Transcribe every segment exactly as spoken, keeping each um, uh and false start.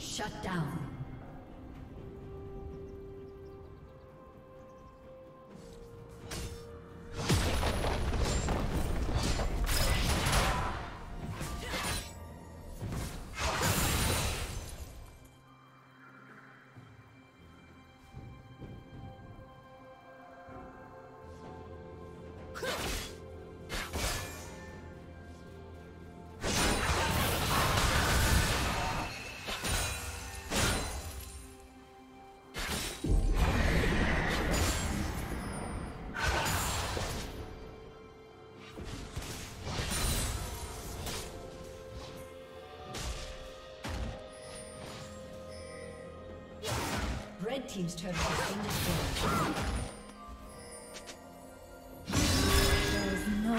Shut down. Red team's turret has been destroyed. There is no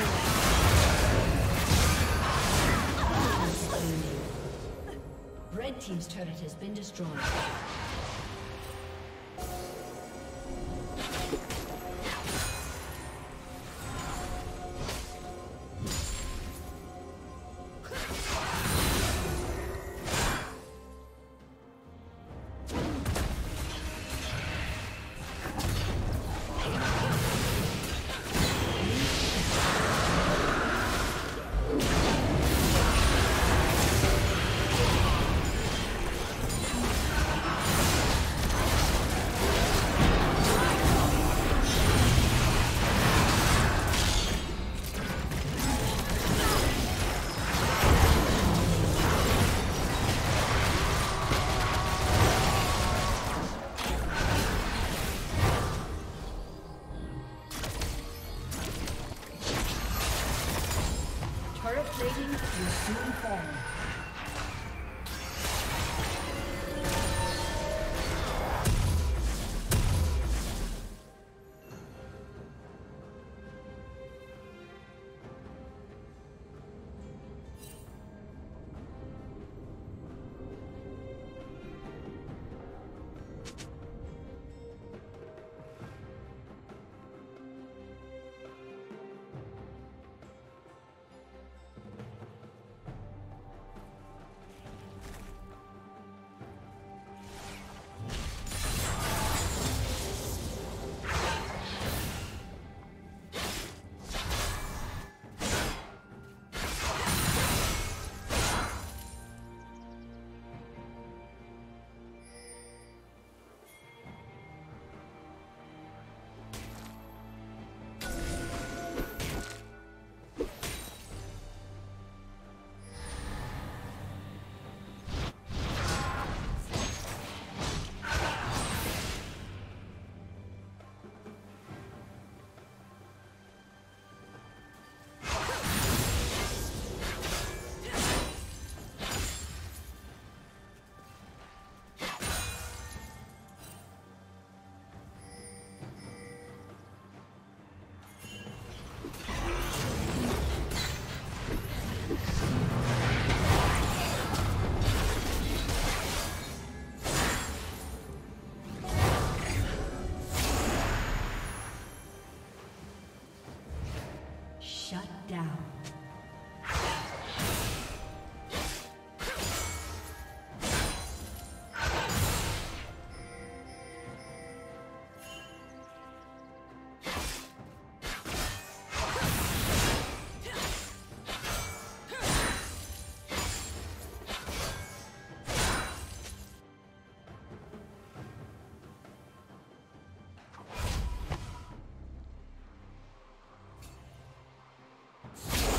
way. Red team's turret has been destroyed. You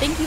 Thank you